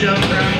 jump around.